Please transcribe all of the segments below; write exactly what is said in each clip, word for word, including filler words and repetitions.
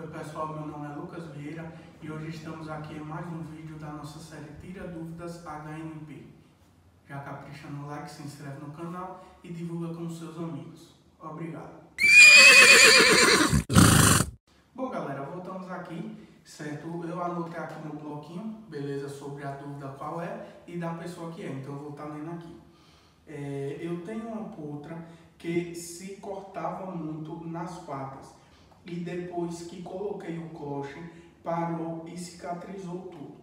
Oi pessoal, meu nome é Lucas Vieira e hoje estamos aqui em mais um vídeo da nossa série Tira Dúvidas H N P. Já capricha no like, se inscreve no canal e divulga com seus amigos. Obrigado. Bom galera, voltamos aqui, certo? Eu anotei aqui no bloquinho, beleza, sobre a dúvida qual é e da pessoa que é, então eu vou estar lendo aqui. É, eu tenho uma poltra que se cortava muito nas patas. E depois que coloquei o cloche, parou e cicatrizou tudo.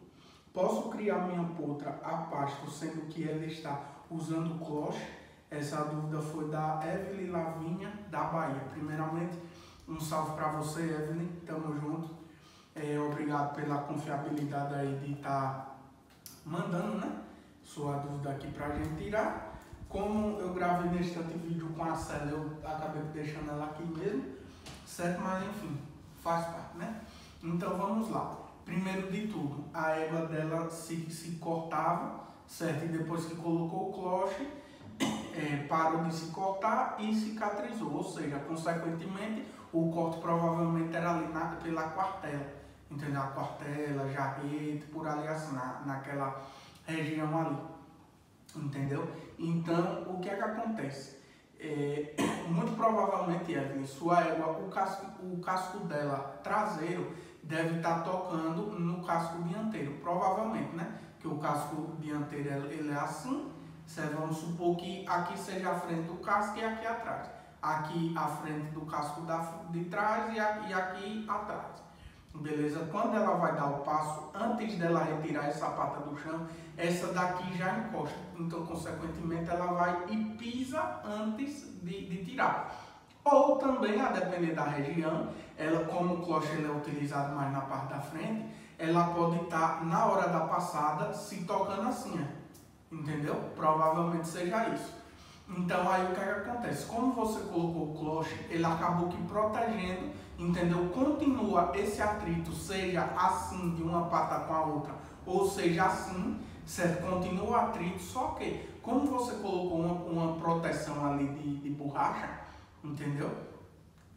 Posso criar minha poltra a pasto, sendo que ela está usando o cloche? Essa dúvida foi da Evelin Lavínia, da Bahia. Primeiramente, um salve para você, Evelin. Tamo junto. É, obrigado pela confiabilidade aí de estar mandando, né? Sua dúvida aqui para a gente tirar. Como eu gravei neste vídeo com a Célia, eu acabei deixando ela aqui mesmo. Certo? Mas enfim, faz parte, né? Então vamos lá. Primeiro de tudo, a égua dela se, se cortava, certo? E depois que colocou o cloche, é, parou de se cortar e cicatrizou. Ou seja, consequentemente, o corte provavelmente era ali na, pela quartela. Entendeu? A quartela, jarrete, por ali assim, na, naquela região ali. Entendeu? Então, o que é que acontece? É, muito provavelmente, Evelin, sua égua, o casco, o casco dela traseiro deve estar tocando no casco dianteiro, provavelmente, né? Que o casco dianteiro ele é assim, certo? Vamos supor que aqui seja a frente do casco e aqui atrás, aqui a frente do casco da, de trás e aqui, e aqui atrás, beleza? Quando ela vai dar o passo, antes dela retirar essa pata do chão, essa daqui já encosta, então consequentemente ela vai e pisa antes de, de tirar. Ou também, a depender da região, ela, como o cloche ele é utilizado mais na parte da frente, ela pode estar na hora da passada se tocando assim, entendeu? Provavelmente seja isso. Então aí o que, é que acontece? Como você colocou o cloche, ele acabou que protegendo, entendeu? Continua esse atrito, seja assim de uma pata com a outra, ou seja assim, certo? Continua o atrito, só que como você colocou uma, uma proteção ali de, de borracha, entendeu?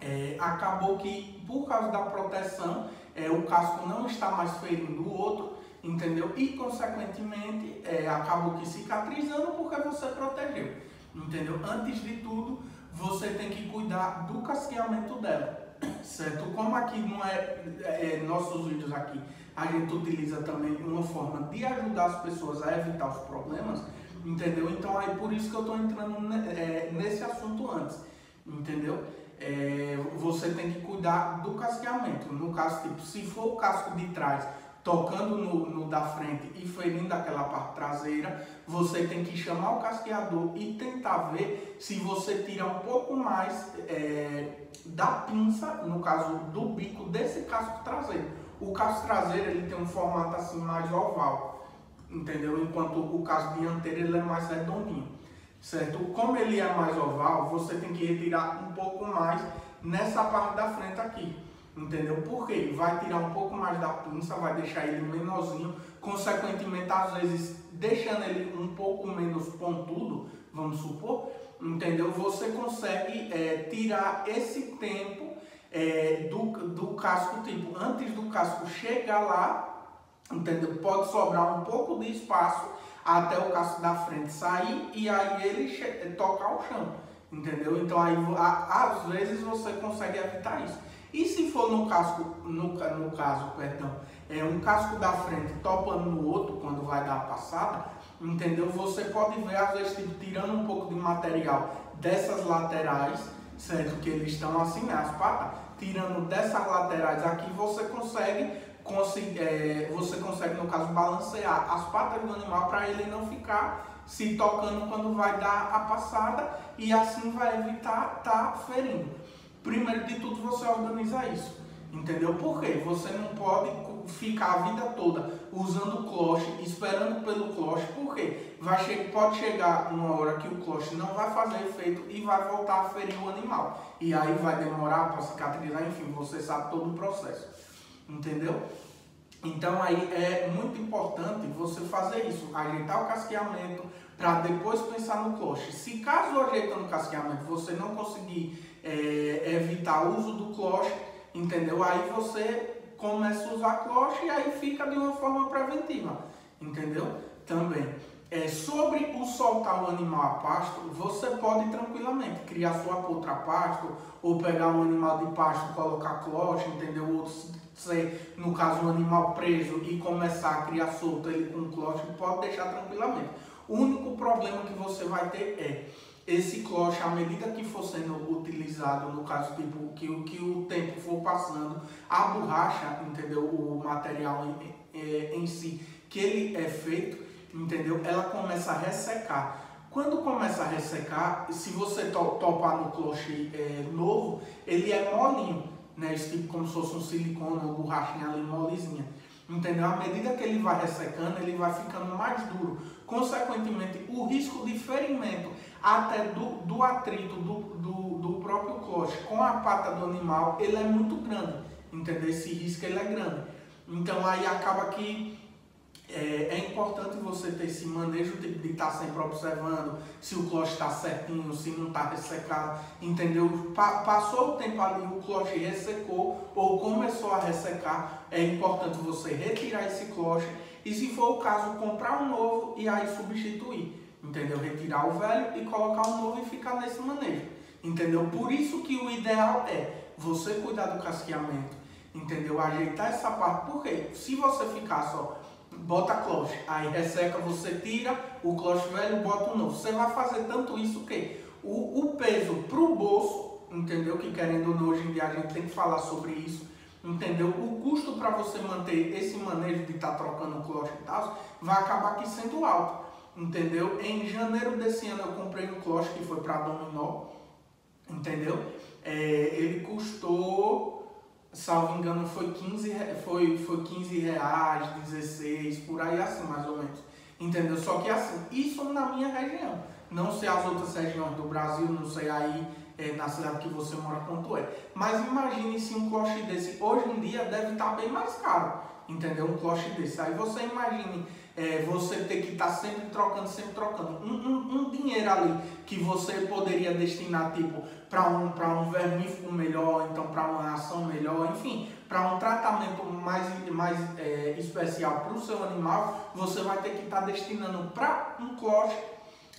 É, acabou que por causa da proteção, é, o casco não está mais ferindo o outro, entendeu? E consequentemente é, acabou que cicatrizando porque você protegeu. Entendeu? Antes de tudo, você tem que cuidar do casqueamento dela, certo? Como aqui não é, é nossos vídeos aqui, a gente utiliza também uma forma de ajudar as pessoas a evitar os problemas, entendeu? Então aí por isso que eu estou entrando nesse assunto antes, entendeu? É, você tem que cuidar do casqueamento. No caso, tipo, se for o casco de trás tocando no, no da frente e ferindo aquela parte traseira, você tem que chamar o casqueador e tentar ver se você tira um pouco mais é, da pinça, no caso do bico desse casco traseiro. O casco traseiro ele tem um formato assim mais oval, entendeu? Enquanto o casco dianteiro ele é mais redondinho, certo? Como ele é mais oval, você tem que retirar um pouco mais nessa parte da frente aqui. Entendeu? Porque ele vai tirar um pouco mais da pinça, vai deixar ele menorzinho, consequentemente, às vezes, deixando ele um pouco menos pontudo, vamos supor, entendeu? Você consegue é, tirar esse tempo é, do, do casco, tipo, antes do casco chegar lá, entendeu? Pode sobrar um pouco de espaço até o casco da frente sair e aí ele tocar o chão, entendeu? Então, aí, a, às vezes, você consegue evitar isso. E se for no casco, no, no caso, perdão, é um casco da frente topando no outro quando vai dar a passada, entendeu? Você pode ver, às vezes, tipo, tirando um pouco de material dessas laterais, certo? Que eles estão assim, né? As patas, tirando dessas laterais aqui, você consegue, consegue é, você consegue, no caso, balancear as patas do animal para ele não ficar se tocando quando vai dar a passada e assim vai evitar tá ferindo. Primeiro de tudo, você organiza isso, entendeu? Porque você não pode ficar a vida toda usando o cloche, esperando pelo cloche, porque vai che pode chegar uma hora que o cloche não vai fazer efeito e vai voltar a ferir o animal. E aí vai demorar para cicatrizar, enfim, você sabe todo o processo, entendeu? Então aí é muito importante você fazer isso, ajeitar o casqueamento, para depois pensar no cloche. Se caso ajeitando o casqueamento você não conseguir é, evitar o uso do cloche, entendeu? Aí você começa a usar cloche e aí fica de uma forma preventiva, entendeu? Também, é, sobre o soltar o animal a pasto, você pode tranquilamente criar sua poutra a pasto, ou pegar um animal de pasto e colocar cloche, entendeu? Ou ser, no caso, um animal preso e começar a criar solto ele com cloche, pode deixar tranquilamente. O único problema que você vai ter é esse cloche, à medida que for sendo utilizado, no caso, tipo, que, que o tempo for passando, a borracha, entendeu? O material em, em, em si, que ele é feito, entendeu? Ela começa a ressecar. Quando começa a ressecar, se você to topar no cloche é, novo, ele é molinho, né? Esse tipo como se fosse um silicone, uma borrachinha ali molezinha, entendeu? À medida que ele vai ressecando, ele vai ficando mais duro. Consequentemente, o risco de ferimento até do, do atrito do, do, do próprio cloche com a pata do animal, ele é muito grande, entendeu? Esse risco ele é grande. Então aí acaba que É, é importante você ter esse manejo de estar sempre observando se o cloche está certinho, se não está ressecado, entendeu? Pa passou o tempo ali, o cloche ressecou ou começou a ressecar, é importante você retirar esse cloche e, se for o caso, comprar um novo e aí substituir, entendeu? Retirar o velho e colocar um novo e ficar nesse manejo, entendeu? Por isso que o ideal é você cuidar do casqueamento, entendeu? Ajeitar essa parte, porque se você ficar só bota cloche, aí resseca, você tira o cloche velho, bota o novo. Você vai fazer tanto isso que o, o peso pro bolso, entendeu? Que querendo ou não, hoje em dia a gente tem que falar sobre isso, entendeu? O custo para você manter esse manejo de estar tá trocando cloche e tal, vai acabar aqui sendo alto, entendeu? Em janeiro desse ano eu comprei um cloche que foi para Dominó, entendeu? É, ele custou, salvo engano, foi quinze, foi, foi quinze reais, dezesseis, por aí assim, mais ou menos. Entendeu? Só que assim, isso na minha região. Não sei as outras regiões do Brasil, não sei aí é, na cidade que você mora quanto é. Mas imagine se um cloche desse, hoje em dia, deve estar bem mais caro. Entendeu? Um cloche desse. Aí você imagine é, você ter que estar sempre trocando, sempre trocando. Um, um, um dinheiro ali que você poderia destinar, tipo, para um, para um vermífugo melhor, então para uma ração melhor, enfim, para um tratamento mais, mais é, especial para o seu animal, você vai ter que estar destinando para um cloche,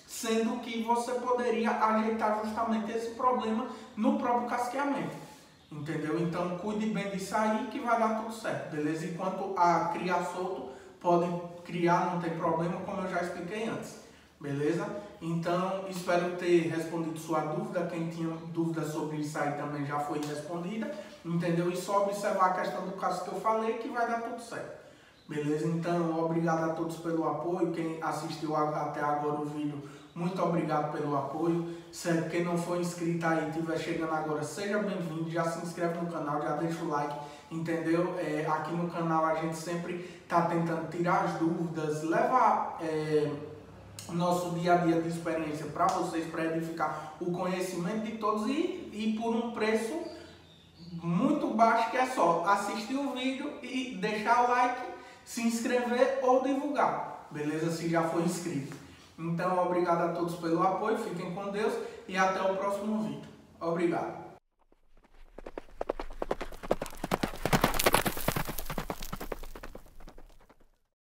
sendo que você poderia ajeitar justamente esse problema no próprio casqueamento. Entendeu? Então cuide bem disso aí que vai dar tudo certo, beleza? E quanto a criar solto, pode criar, não tem problema, como eu já expliquei antes, beleza? Então espero ter respondido sua dúvida. Quem tinha dúvida sobre isso aí também já foi respondida, entendeu? E só observar a questão do caso que eu falei que vai dar tudo certo, beleza? Então obrigado a todos pelo apoio, quem assistiu até agora o vídeo, muito obrigado pelo apoio. Sério, quem não foi inscrito aí e estiver chegando agora, seja bem-vindo, já se inscreve no canal, já deixa o like, entendeu? É, aqui no canal a gente sempre está tentando tirar as dúvidas, levar é, nosso dia a dia de experiência para vocês, para edificar o conhecimento de todos e, e por um preço muito baixo, que é só assistir o vídeo e deixar o like, se inscrever ou divulgar, beleza? Se já for inscrito. Então, obrigado a todos pelo apoio, fiquem com Deus e até o próximo vídeo. Obrigado.